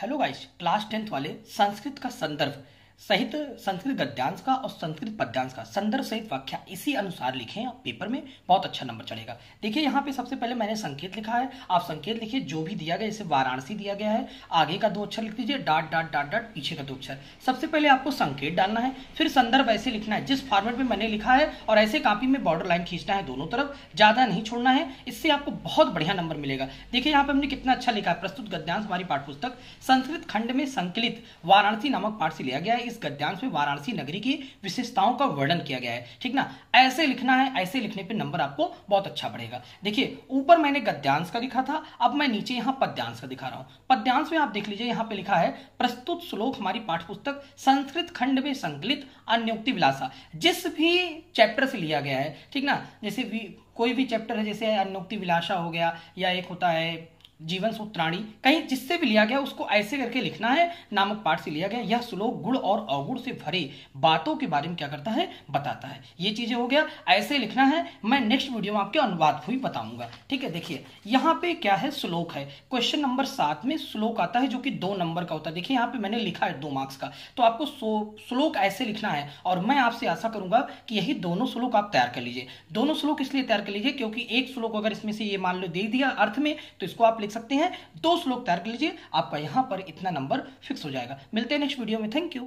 Hello guys, class 10th वाले संस्कृत का संदर्भ सहित संस्कृत गद्यांश का और संस्कृत पद्यांश का संदर्भ सहित व्याख्या इसी अनुसार लिखें, आप पेपर में बहुत अच्छा नंबर चढ़ेगा। देखिए यहाँ पे सबसे पहले मैंने संकेत लिखा है, आप संकेत लिखिए जो भी दिया गया। जैसे वाराणसी दिया गया है, आगे का 2 अक्षर लिख दीजिए, डॉट डॉट डॉट डॉट पीछे का 2 अक्षर। सबसे पहले आपको संकेत डालना है, फिर संदर्भ ऐसे लिखना है जिस फॉर्मेट में मैंने लिखा है, और ऐसे कापी में बॉर्डर लाइन खींचना है दोनों तरफ, ज़्यादा नहीं छोड़ना है। इससे आपको बहुत बढ़िया नंबर मिलेगा। देखिए यहाँ पर हमने कितना अच्छा लिखा है, प्रस्तुत गद्यांश हमारी पाठ्यपुस्तक संस्कृत खंड में संकलित वाराणसी नामक पाठ से लिया गया है। इस गद्यांश में वाराणसी नगरी की विशेषताओं का वर्णन किया गया है, ठीक ना। ऐसे लिखना है, ऐसे लिखने पे नंबर आपको बहुत अच्छा बढ़ेगा। देखिए ऊपर मैंने गद्यांश का लिखा था, अब मैं नीचे यहाँ पद्यांश का दिखा रहा हूँ। पद्यांश में आप देख लीजिए यहाँ पे लिखा है, प्रस्तुत श्लोक हमारी पाठ्यपुस्तक संस्कृत खंड में संकलित अन्योक्ति विलासा, जिस भी चैप्टर से लिया गया है, ठीक ना। जैसे कोई भी चैप्टर है, जैसे अन्योक्ति विलासा हो गया, या एक होता है जीवन सूत्राणी, कहीं जिससे भी लिया गया उसको ऐसे करके लिखना है। नामक पाठ से लिया गया, यह श्लोक गुण और अवगुण से भरे बातों के बारे में क्या करता है, बताता है। ये चीजें हो गया, ऐसे लिखना है। मैं नेक्स्ट वीडियो में आपके अनुवाद को भी बताऊंगा, ठीक है। देखिए यहाँ पे क्या है, श्लोक है। क्वेश्चन नंबर 7 में श्लोक आता है, जो कि 2 नंबर का होता है। देखिए यहाँ पे मैंने लिखा है 2 मार्क्स का, तो आपको श्लोक ऐसे लिखना है। और मैं आपसे आशा करूंगा कि यही दोनों श्लोक आप तैयार कर लीजिए। दोनों श्लोक इसलिए तैयार कर लीजिए क्योंकि एक श्लोक अगर इसमें से ये मान लो दे दिया अर्थ में, तो इसको आप सकते हैं। 2 श्लोक तैयार कर लीजिए, आपका यहां पर इतना नंबर फिक्स हो जाएगा। मिलते हैं नेक्स्ट वीडियो में, थैंक यू।